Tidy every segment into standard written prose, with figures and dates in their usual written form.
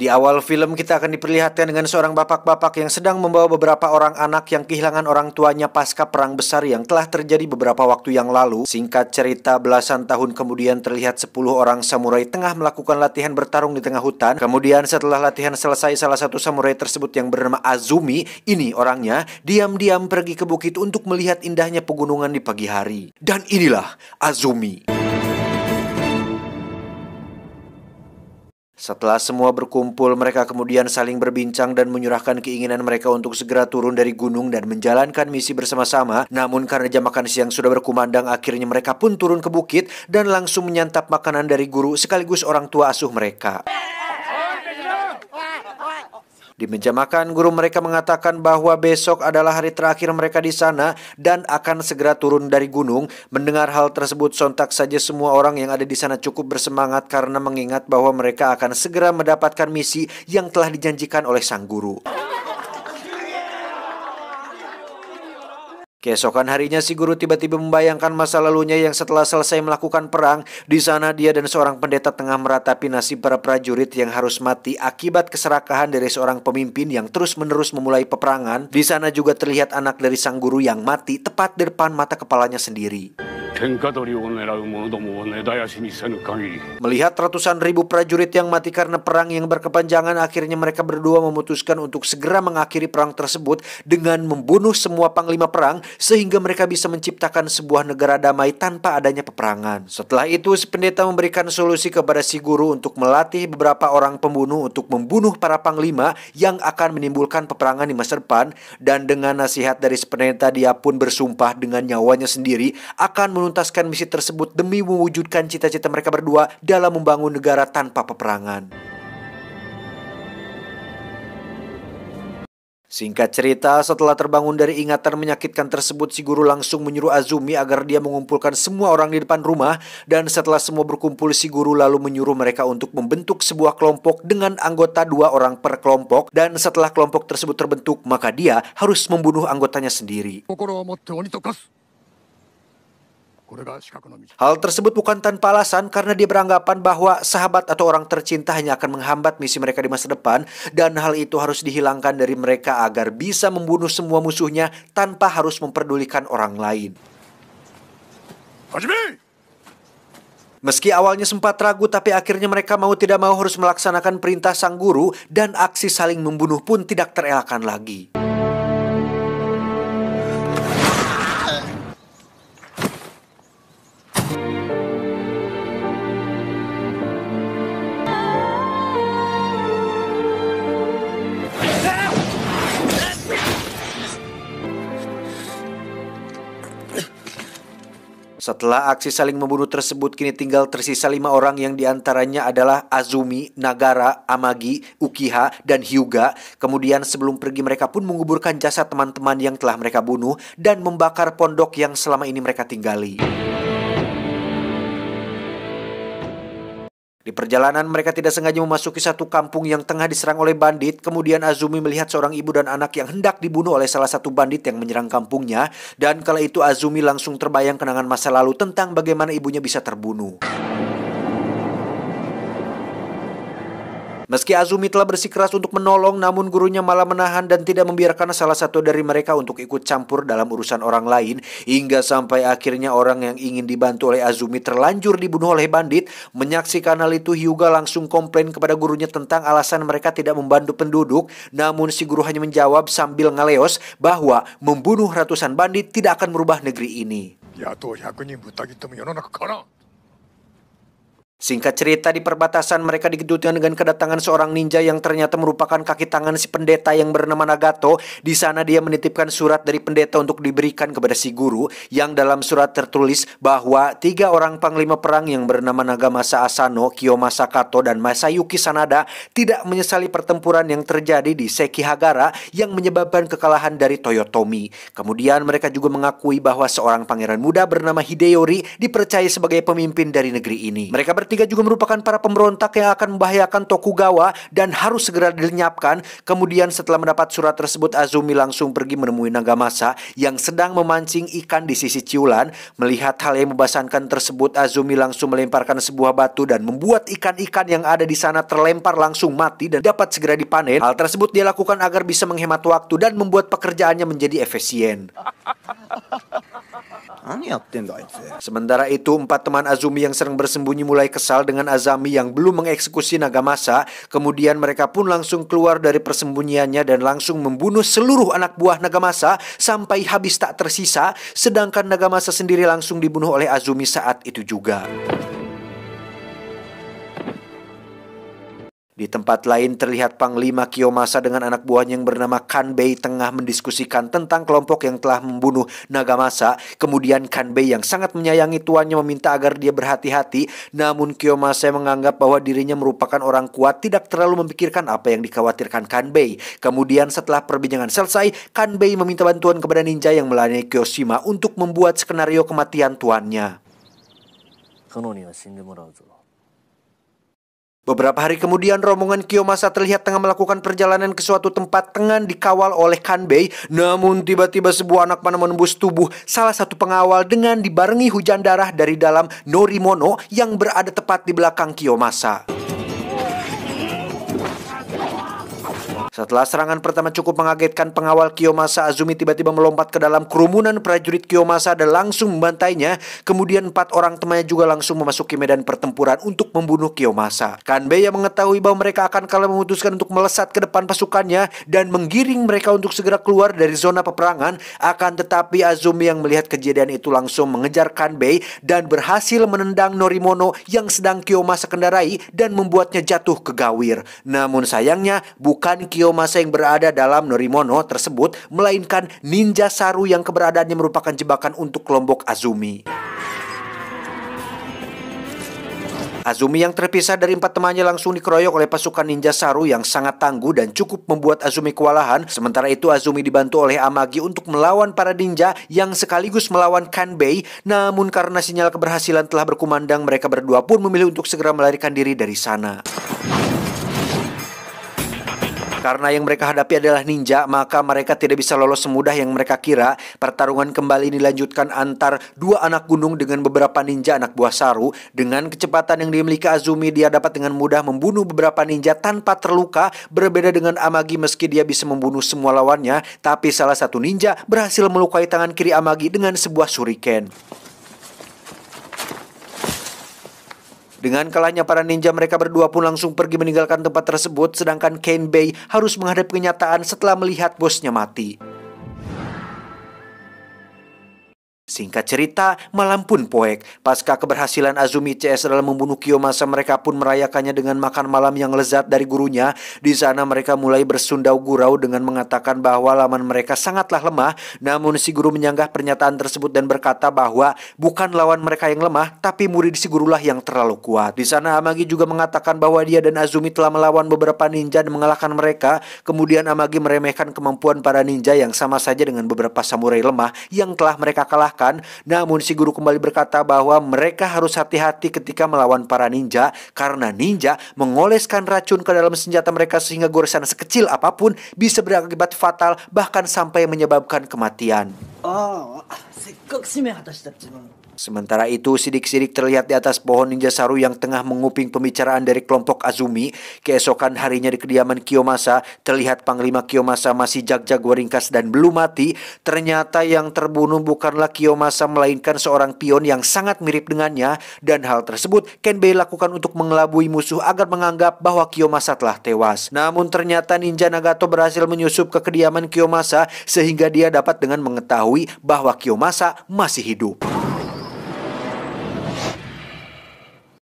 Di awal film kita akan diperlihatkan dengan seorang bapak-bapak yang sedang membawa beberapa orang anak yang kehilangan orang tuanya pasca perang besar yang telah terjadi beberapa waktu yang lalu. Singkat cerita, belasan tahun kemudian terlihat 10 orang samurai tengah melakukan latihan bertarung di tengah hutan. Kemudian setelah latihan selesai, salah satu samurai tersebut yang bernama Azumi, ini orangnya, diam-diam pergi ke bukit untuk melihat indahnya pegunungan di pagi hari. Dan inilah Azumi. Setelah semua berkumpul, mereka kemudian saling berbincang dan menyurahkan keinginan mereka untuk segera turun dari gunung dan menjalankan misi bersama-sama. Namun karena jam makan siang sudah berkumandang, akhirnya mereka pun turun ke bukit dan langsung menyantap makanan dari guru sekaligus orang tua asuh mereka. Di meja makan, guru mereka mengatakan bahwa besok adalah hari terakhir mereka di sana dan akan segera turun dari gunung. Mendengar hal tersebut, sontak saja semua orang yang ada di sana cukup bersemangat karena mengingat bahwa mereka akan segera mendapatkan misi yang telah dijanjikan oleh sang guru. Keesokan harinya si guru tiba-tiba membayangkan masa lalunya yang setelah selesai melakukan perang. Di sana dia dan seorang pendeta tengah meratapi nasib para prajurit yang harus mati akibat keserakahan dari seorang pemimpin yang terus-menerus memulai peperangan. Di sana juga terlihat anak dari sang guru yang mati tepat di depan mata kepalanya sendiri. Melihat ratusan ribu prajurit yang mati karena perang yang berkepanjangan, akhirnya mereka berdua memutuskan untuk segera mengakhiri perang tersebut dengan membunuh semua panglima perang, sehingga mereka bisa menciptakan sebuah negara damai tanpa adanya peperangan. Setelah itu, si pendeta memberikan solusi kepada si guru untuk melatih beberapa orang pembunuh untuk membunuh para panglima yang akan menimbulkan peperangan di masa depan. Dan dengan nasihat dari si pendeta, dia pun bersumpah dengan nyawanya sendiri akan menuntaskan misi tersebut demi mewujudkan cita-cita mereka berdua dalam membangun negara tanpa peperangan. Singkat cerita, setelah terbangun dari ingatan menyakitkan tersebut, si guru langsung menyuruh Azumi agar dia mengumpulkan semua orang di depan rumah. Dan setelah semua berkumpul, si guru lalu menyuruh mereka untuk membentuk sebuah kelompok dengan anggota 2 orang per kelompok. Dan setelah kelompok tersebut terbentuk, maka dia harus membunuh anggotanya sendiri. Hal tersebut bukan tanpa alasan karena dia beranggapan bahwa sahabat atau orang tercinta hanya akan menghambat misi mereka di masa depan. Dan hal itu harus dihilangkan dari mereka agar bisa membunuh semua musuhnya tanpa harus memperdulikan orang lain. Meski awalnya sempat ragu, tapi akhirnya mereka mau tidak mau harus melaksanakan perintah sang guru. Dan aksi saling membunuh pun tidak terelakkan lagi. Setelah aksi saling membunuh tersebut, kini tinggal tersisa 5 orang yang diantaranya adalah Azumi, Nagara, Amagi, Ukiha, dan Hyuga. Kemudian sebelum pergi mereka pun menguburkan jasad teman-teman yang telah mereka bunuh dan membakar pondok yang selama ini mereka tinggali. Di perjalanan mereka tidak sengaja memasuki satu kampung yang tengah diserang oleh bandit. Kemudian Azumi melihat seorang ibu dan anak yang hendak dibunuh oleh salah satu bandit yang menyerang kampungnya. Dan kala itu Azumi langsung terbayang kenangan masa lalu tentang bagaimana ibunya bisa terbunuh. Meski Azumi telah bersikeras untuk menolong, namun gurunya malah menahan dan tidak membiarkan salah satu dari mereka untuk ikut campur dalam urusan orang lain. Hingga sampai akhirnya orang yang ingin dibantu oleh Azumi terlanjur dibunuh oleh bandit. Menyaksikan hal itu, Hyuga langsung komplain kepada gurunya tentang alasan mereka tidak membantu penduduk. Namun si guru hanya menjawab sambil ngeleos bahwa membunuh ratusan bandit tidak akan merubah negeri ini. Singkat cerita, di perbatasan mereka dikejutkan dengan kedatangan seorang ninja yang ternyata merupakan kaki tangan si pendeta yang bernama Nagato. Di sana dia menitipkan surat dari pendeta untuk diberikan kepada si guru, yang dalam surat tertulis bahwa 3 orang panglima perang yang bernama Nagamasa Asano, Kiyomasa Kato, dan Masayuki Sanada tidak menyesali pertempuran yang terjadi di Sekihagara yang menyebabkan kekalahan dari Toyotomi. Kemudian mereka juga mengakui bahwa seorang pangeran muda bernama Hideyori dipercaya sebagai pemimpin dari negeri ini. Mereka ketiga juga merupakan para pemberontak yang akan membahayakan Tokugawa dan harus segera dilenyapkan. Kemudian setelah mendapat surat tersebut, Azumi langsung pergi menemui Nagamasa yang sedang memancing ikan di sisi Ciulan. Melihat hal yang membosankan tersebut, Azumi langsung melemparkan sebuah batu dan membuat ikan-ikan yang ada di sana terlempar langsung mati dan dapat segera dipanen. Hal tersebut dia lakukan agar bisa menghemat waktu dan membuat pekerjaannya menjadi efisien. Sementara itu, empat teman Azumi yang sering bersembunyi mulai kesal dengan Azumi yang belum mengeksekusi Nagamasa. Kemudian mereka pun langsung keluar dari persembunyiannya dan langsung membunuh seluruh anak buah Nagamasa sampai habis tak tersisa. Sedangkan Nagamasa sendiri langsung dibunuh oleh Azumi saat itu juga. Di tempat lain terlihat Panglima Kiyomasa dengan anak buahnya yang bernama Kanbei tengah mendiskusikan tentang kelompok yang telah membunuh Nagamasa. Kemudian Kanbei yang sangat menyayangi tuannya meminta agar dia berhati-hati. Namun Kiyomasa menganggap bahwa dirinya merupakan orang kuat, tidak terlalu memikirkan apa yang dikhawatirkan Kanbei. Kemudian setelah perbincangan selesai, Kanbei meminta bantuan kepada ninja yang melayani Kiyoshima untuk membuat skenario kematian tuannya. Beberapa hari kemudian, rombongan Kiyomasa terlihat tengah melakukan perjalanan ke suatu tempat tengah dikawal oleh Kanbei. Namun tiba-tiba sebuah anak panah menembus tubuh salah satu pengawal dengan dibarengi hujan darah dari dalam Norimono yang berada tepat di belakang Kiyomasa. Setelah serangan pertama cukup mengagetkan pengawal Kiyomasa, Azumi tiba-tiba melompat ke dalam kerumunan prajurit Kiyomasa dan langsung membantainya. Kemudian empat orang temannya juga langsung memasuki medan pertempuran untuk membunuh Kiyomasa. Kanbei yang mengetahui bahwa mereka akan kalah memutuskan untuk melesat ke depan pasukannya dan menggiring mereka untuk segera keluar dari zona peperangan. Akan tetapi Azumi yang melihat kejadian itu langsung mengejar Kanbei dan berhasil menendang Norimono yang sedang Kiyomasa kendarai dan membuatnya jatuh ke gawir. Namun sayangnya bukan Kiyomasa yang berada dalam Norimono tersebut, melainkan ninja Saru yang keberadaannya merupakan jebakan untuk kelompok Azumi. Azumi yang terpisah dari empat temannya langsung dikeroyok oleh pasukan ninja Saru yang sangat tangguh dan cukup membuat Azumi kewalahan. Sementara itu Azumi dibantu oleh Amagi untuk melawan para ninja yang sekaligus melawan Kanbei. Namun karena sinyal keberhasilan telah berkumandang, mereka berdua pun memilih untuk segera melarikan diri dari sana. Karena yang mereka hadapi adalah ninja, maka mereka tidak bisa lolos semudah yang mereka kira. Pertarungan kembali dilanjutkan antar dua anak gunung dengan beberapa ninja anak buah Saru. Dengan kecepatan yang dimiliki Azumi, dia dapat dengan mudah membunuh beberapa ninja tanpa terluka. Berbeda dengan Amagi, meski dia bisa membunuh semua lawannya, tapi salah satu ninja berhasil melukai tangan kiri Amagi dengan sebuah shuriken. Dengan kalahnya para ninja, mereka berdua pun langsung pergi meninggalkan tempat tersebut, sedangkan Kanbei harus menghadapi kenyataan setelah melihat bosnya mati. Singkat cerita, malam pun poek. Pasca keberhasilan Azumi CS dalam membunuh Kiyomasa, mereka pun merayakannya dengan makan malam yang lezat dari gurunya. Di sana mereka mulai bersundau gurau dengan mengatakan bahwa lawan mereka sangatlah lemah. Namun si guru menyanggah pernyataan tersebut dan berkata bahwa bukan lawan mereka yang lemah, tapi murid si gurulah yang terlalu kuat. Di sana Amagi juga mengatakan bahwa dia dan Azumi telah melawan beberapa ninja dan mengalahkan mereka. Kemudian Amagi meremehkan kemampuan para ninja yang sama saja dengan beberapa samurai lemah yang telah mereka kalahkan. Namun si guru kembali berkata bahwa mereka harus hati-hati ketika melawan para ninja, karena ninja mengoleskan racun ke dalam senjata mereka sehingga goresan sekecil apapun bisa berakibat fatal, bahkan sampai menyebabkan kematian. Sementara itu, sidik-sidik terlihat di atas pohon ninja Saru yang tengah menguping pembicaraan dari kelompok Azumi. Keesokan harinya di kediaman Kiyomasa, terlihat Panglima Kiyomasa masih jag-jago ringkas dan belum mati. Ternyata yang terbunuh bukanlah Kiyomasa, melainkan seorang pion yang sangat mirip dengannya. Dan hal tersebut Kanbei lakukan untuk mengelabui musuh agar menganggap bahwa Kiyomasa telah tewas. Namun ternyata ninja Nagato berhasil menyusup ke kediaman Kiyomasa, sehingga dia dapat dengan mengetahui bahwa Kiyomasa masih hidup.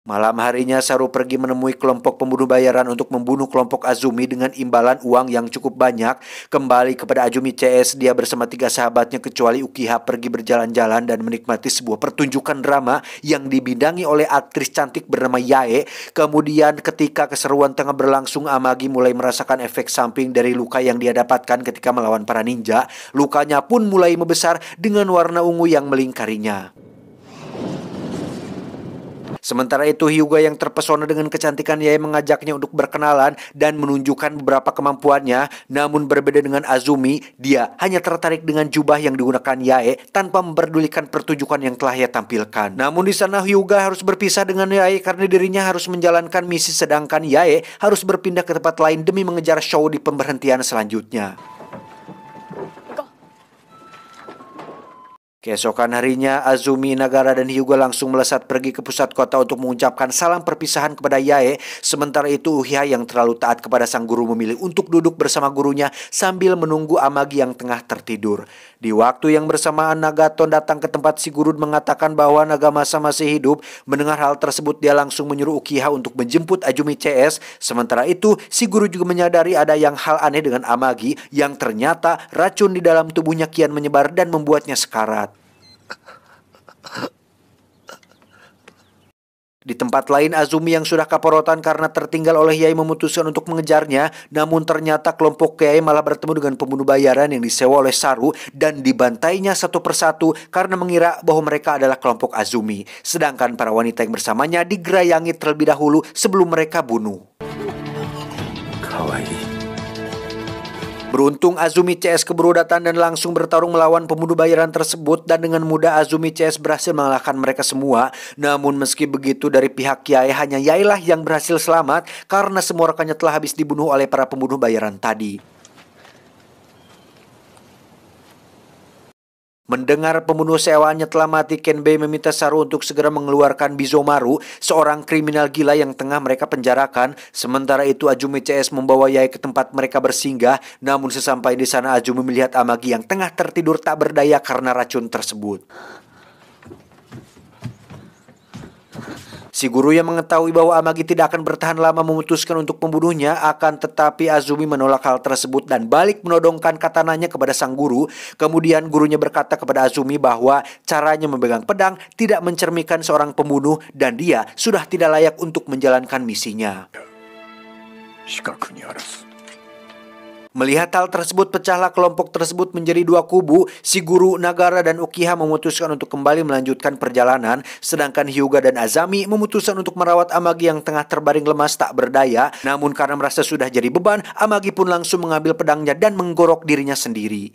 Malam harinya Saru pergi menemui kelompok pembunuh bayaran untuk membunuh kelompok Azumi dengan imbalan uang yang cukup banyak. Kembali kepada Azumi CS, dia bersama tiga sahabatnya kecuali Ukiha pergi berjalan-jalan dan menikmati sebuah pertunjukan drama yang dibidangi oleh aktris cantik bernama Yae. Kemudian ketika keseruan tengah berlangsung, Amagi mulai merasakan efek samping dari luka yang dia dapatkan ketika melawan para ninja. Lukanya pun mulai membesar dengan warna ungu yang melingkarinya. Sementara itu, Hyuga yang terpesona dengan kecantikan Yae mengajaknya untuk berkenalan dan menunjukkan beberapa kemampuannya. Namun berbeda dengan Azumi, dia hanya tertarik dengan jubah yang digunakan Yae tanpa memperdulikan pertunjukan yang telah ia tampilkan. Namun di sana Hyuga harus berpisah dengan Yae karena dirinya harus menjalankan misi, sedangkan Yae harus berpindah ke tempat lain demi mengejar show di pemberhentian selanjutnya. Keesokan harinya, Azumi, Nagara, dan Hyuga langsung melesat pergi ke pusat kota untuk mengucapkan salam perpisahan kepada Yae. Sementara itu, Ukiha yang terlalu taat kepada sang guru memilih untuk duduk bersama gurunya sambil menunggu Amagi yang tengah tertidur. Di waktu yang bersamaan, Nagato datang ke tempat si guru mengatakan bahwa Nagamasa masih hidup. Mendengar hal tersebut, dia langsung menyuruh Ukiha untuk menjemput Azumi CS. Sementara itu, si guru juga menyadari ada yang hal aneh dengan Amagi yang ternyata racun di dalam tubuhnya kian menyebar dan membuatnya sekarat. Di tempat lain, Azumi yang sudah kaporotan karena tertinggal oleh Yae memutuskan untuk mengejarnya. Namun ternyata kelompok Yae malah bertemu dengan pembunuh bayaran yang disewa oleh Saru dan dibantainya satu persatu karena mengira bahwa mereka adalah kelompok Azumi. Sedangkan para wanita yang bersamanya digerayangi terlebih dahulu sebelum mereka bunuh. Kawaii. Beruntung Azumi CS keburu datang dan langsung bertarung melawan pembunuh bayaran tersebut, dan dengan mudah Azumi CS berhasil mengalahkan mereka semua. Namun meski begitu, dari pihak Yae hanya Yae lah yang berhasil selamat karena semua rekannya telah habis dibunuh oleh para pembunuh bayaran tadi. Mendengar pembunuh sewaannya telah mati, Kanbei meminta Saru untuk segera mengeluarkan Bijomaru, seorang kriminal gila yang tengah mereka penjarakan. Sementara itu, Azumi CS membawa Yae ke tempat mereka bersinggah. Namun sesampai di sana, Azumi melihat Amagi yang tengah tertidur tak berdaya karena racun tersebut. Si guru yang mengetahui bahwa Amagi tidak akan bertahan lama memutuskan untuk membunuhnya. Akan tetapi Azumi menolak hal tersebut dan balik menodongkan katananya kepada sang guru. Kemudian gurunya berkata kepada Azumi bahwa caranya memegang pedang tidak mencerminkan seorang pembunuh dan dia sudah tidak layak untuk menjalankan misinya. Melihat hal tersebut, pecahlah kelompok tersebut menjadi dua kubu. Si guru, Nagara, dan Ukiha memutuskan untuk kembali melanjutkan perjalanan. Sedangkan Hyuga dan Azumi memutuskan untuk merawat Amagi yang tengah terbaring lemas tak berdaya. Namun karena merasa sudah jadi beban, Amagi pun langsung mengambil pedangnya dan menggorok dirinya sendiri.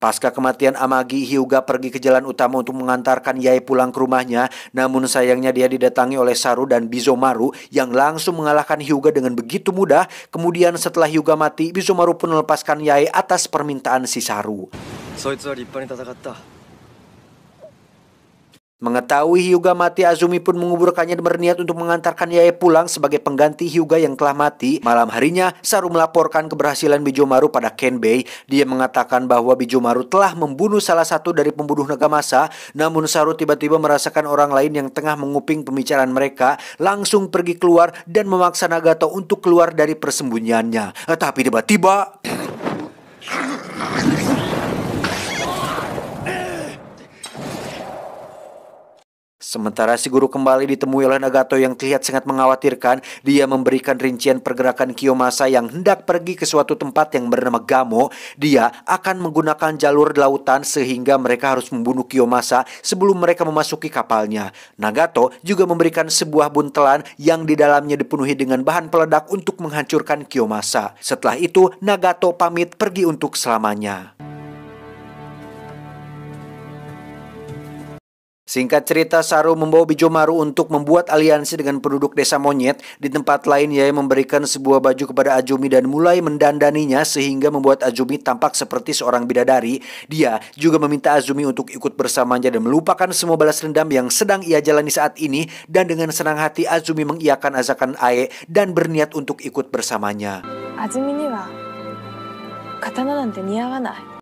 Pasca kematian Amagi, Hyuga pergi ke jalan utama untuk mengantarkan Yae pulang ke rumahnya. Namun sayangnya dia didatangi oleh Saru dan Bijomaru yang langsung mengalahkan Hyuga dengan begitu mudah. Kemudian setelah Hyuga mati, Bijomaru pun melepaskan Yae atas permintaan si Saru. Mengetahui Hyuga mati, Azumi pun menguburkannya dan berniat untuk mengantarkan Yae pulang sebagai pengganti Hyuga yang telah mati. Malam harinya, Saru melaporkan keberhasilan Bijomaru pada Kanbei. Dia mengatakan bahwa Bijomaru telah membunuh salah satu dari pembunuh Nagamasa. Namun Saru tiba-tiba merasakan orang lain yang tengah menguping pembicaraan mereka, langsung pergi keluar dan memaksa Nagato untuk keluar dari persembunyiannya. Tapi tiba-tiba sementara si guru kembali ditemui oleh Nagato yang terlihat sangat mengkhawatirkan. Dia memberikan rincian pergerakan Kiyomasa yang hendak pergi ke suatu tempat yang bernama Gamo. Dia akan menggunakan jalur lautan sehingga mereka harus membunuh Kiyomasa sebelum mereka memasuki kapalnya. Nagato juga memberikan sebuah buntelan yang di dalamnya dipenuhi dengan bahan peledak untuk menghancurkan Kiyomasa. Setelah itu, Nagato pamit pergi untuk selamanya. Singkat cerita, Saru membawa Bijomaru untuk membuat aliansi dengan penduduk desa monyet. Di tempat lain, Yae memberikan sebuah baju kepada Azumi dan mulai mendandaninya sehingga membuat Azumi tampak seperti seorang bidadari. Dia juga meminta Azumi untuk ikut bersamanya dan melupakan semua balas dendam yang sedang ia jalani saat ini. Dan dengan senang hati, Azumi mengiyakan ajakan Yae dan berniat untuk ikut bersamanya. Azumi ni wa katana nante niyawanai.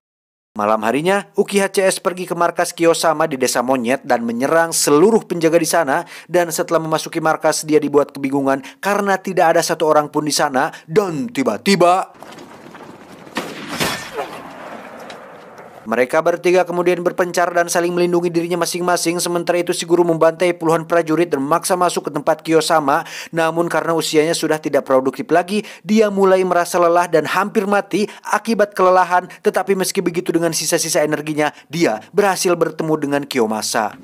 Malam harinya, Ukiha CS pergi ke markas Kiyosama di desa monyet dan menyerang seluruh penjaga di sana. Dan setelah memasuki markas, dia dibuat kebingungan karena tidak ada satu orang pun di sana. Dan tiba-tiba Mereka bertiga kemudian berpencar dan saling melindungi dirinya masing-masing. Sementara itu si guru membantai puluhan prajurit dan memaksa masuk ke tempat Kiyosama. Namun karena usianya sudah tidak produktif lagi, dia mulai merasa lelah dan hampir mati akibat kelelahan. Tetapi meski begitu dengan sisa-sisa energinya, dia berhasil bertemu dengan Kiyomasa.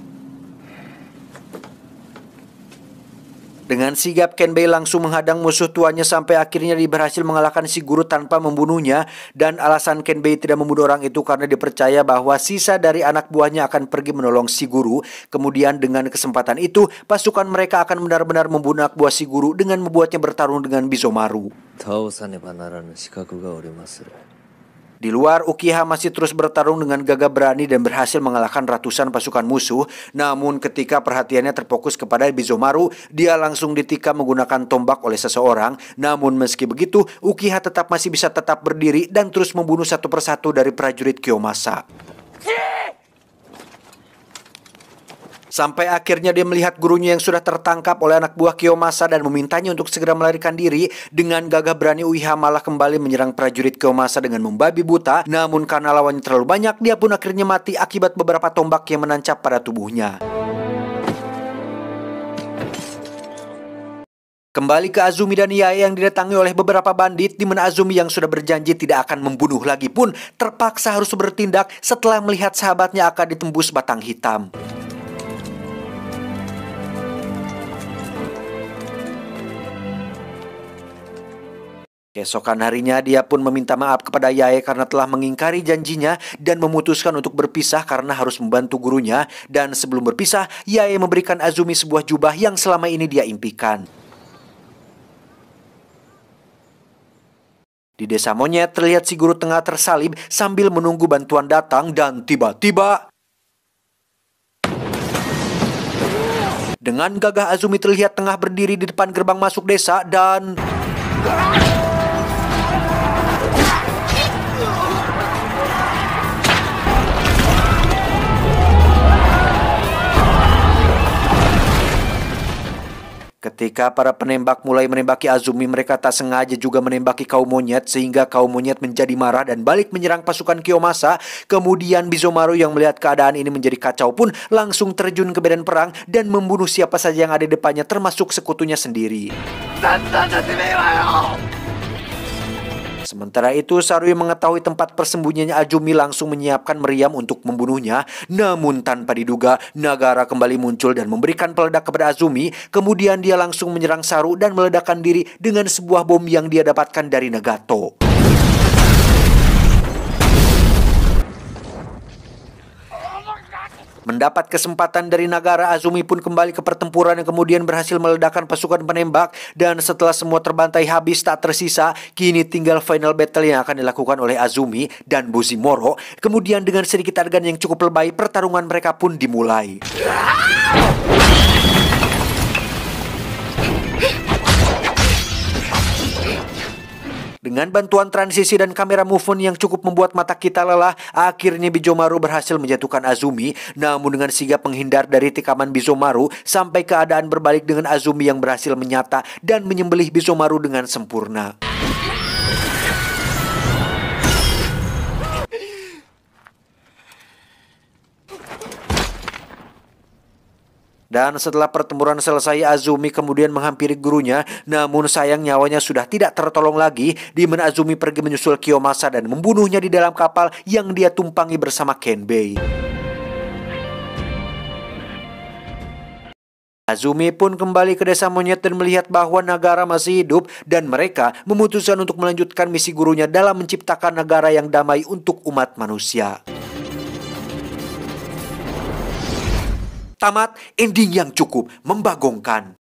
Dengan sigap, Kanbei langsung menghadang musuh tuanya sampai akhirnya dia berhasil mengalahkan si guru tanpa membunuhnya. Dan alasan Kanbei tidak membunuh orang itu karena dipercaya bahwa sisa dari anak buahnya akan pergi menolong si guru. Kemudian dengan kesempatan itu, pasukan mereka akan benar-benar membunuh anak buah si guru dengan membuatnya bertarung dengan Bijomaru. Di luar, Ukiha masih terus bertarung dengan gagah berani dan berhasil mengalahkan ratusan pasukan musuh. Namun ketika perhatiannya terfokus kepada Bijomaru, dia langsung ditikam menggunakan tombak oleh seseorang. Namun meski begitu, Ukiha tetap masih bisa tetap berdiri dan terus membunuh satu persatu dari prajurit Kiyomasa. Sampai akhirnya dia melihat gurunya yang sudah tertangkap oleh anak buah Kiyomasa dan memintanya untuk segera melarikan diri. Dengan gagah berani, Ukiha malah kembali menyerang prajurit Kiyomasa dengan membabi buta. Namun karena lawannya terlalu banyak, dia pun akhirnya mati akibat beberapa tombak yang menancap pada tubuhnya. Kembali ke Azumi dan Yae yang didatangi oleh beberapa bandit, di mana Azumi yang sudah berjanji tidak akan membunuh lagi pun terpaksa harus bertindak setelah melihat sahabatnya akan ditembus batang hitam. Keesokan harinya dia pun meminta maaf kepada Yae karena telah mengingkari janjinya dan memutuskan untuk berpisah karena harus membantu gurunya. Dan sebelum berpisah, Yae memberikan Azumi sebuah jubah yang selama ini dia impikan. Di desa monyet terlihat si guru tengah tersalib sambil menunggu bantuan datang dan tiba-tiba... Dengan gagah Azumi terlihat tengah berdiri di depan gerbang masuk desa dan... Ketika para penembak mulai menembaki Azumi, mereka tak sengaja juga menembaki kaum monyet sehingga kaum monyet menjadi marah dan balik menyerang pasukan Kiyomasa. Kemudian Bijomaru yang melihat keadaan ini menjadi kacau pun langsung terjun ke medan perang dan membunuh siapa saja yang ada di depannya termasuk sekutunya sendiri. Sementara itu, Saru yang mengetahui tempat persembunyiannya Azumi langsung menyiapkan meriam untuk membunuhnya. Namun tanpa diduga, Nagara kembali muncul dan memberikan peledak kepada Azumi. Kemudian dia langsung menyerang Saru dan meledakkan diri dengan sebuah bom yang dia dapatkan dari Nagato. Mendapat kesempatan dari Nagara, Azumi pun kembali ke pertempuran yang kemudian berhasil meledakkan pasukan penembak. Dan setelah semua terbantai habis tak tersisa, kini tinggal final battle yang akan dilakukan oleh Azumi dan Bijomaru. Kemudian dengan sedikit adegan yang cukup lebay, pertarungan mereka pun dimulai. Dengan bantuan transisi dan kamera move-on yang cukup membuat mata kita lelah, akhirnya Bijomaru berhasil menjatuhkan Azumi. Namun dengan sigap menghindar dari tikaman Bijomaru, sampai keadaan berbalik dengan Azumi yang berhasil menyata dan menyembelih Bijomaru dengan sempurna. Dan setelah pertempuran selesai, Azumi kemudian menghampiri gurunya. Namun sayang nyawanya sudah tidak tertolong lagi, di mana Azumi pergi menyusul Kiyomasa dan membunuhnya di dalam kapal yang dia tumpangi bersama Kanbei. Azumi pun kembali ke desa monyet dan melihat bahwa Nagara masih hidup, dan mereka memutuskan untuk melanjutkan misi gurunya dalam menciptakan negara yang damai untuk umat manusia. Tamat, ending yang cukup membagongkan.